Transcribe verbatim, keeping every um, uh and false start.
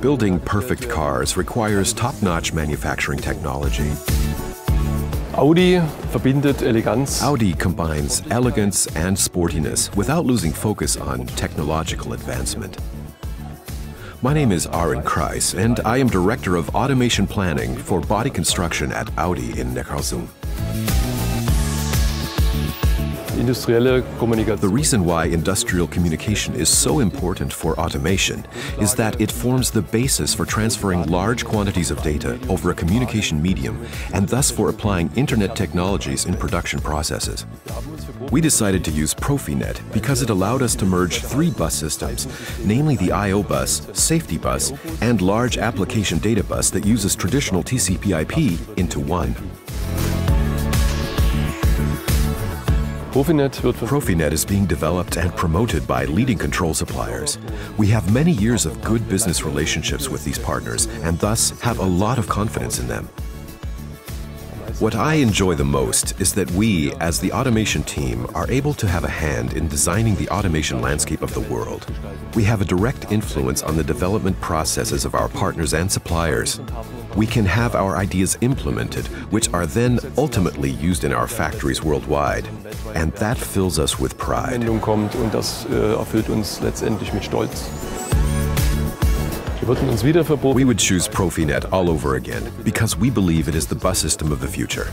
Building perfect cars requires top-notch manufacturing technology. Audi combines elegance and sportiness without losing focus on technological advancement. My name is Arjen Kreis, and I am Director of Automation Planning for Body Construction at Audi in Neckarsulm. The reason why industrial communication is so important for automation is that it forms the basis for transferring large quantities of data over a communication medium and thus for applying internet technologies in production processes. We decided to use PROFINET because it allowed us to merge three bus systems, namely the I O bus, safety bus, and large application data bus that uses traditional T C P I P into one. PROFINET is being developed and promoted by leading control suppliers. We have many years of good business relationships with these partners and thus have a lot of confidence in them. What I enjoy the most is that we, as the automation team, are able to have a hand in designing the automation landscape of the world. We have a direct influence on the development processes of our partners and suppliers. We can have our ideas implemented, which are then ultimately used in our factories worldwide. And that fills us with pride. We would choose PROFINET all over again because we believe it is the bus system of the future.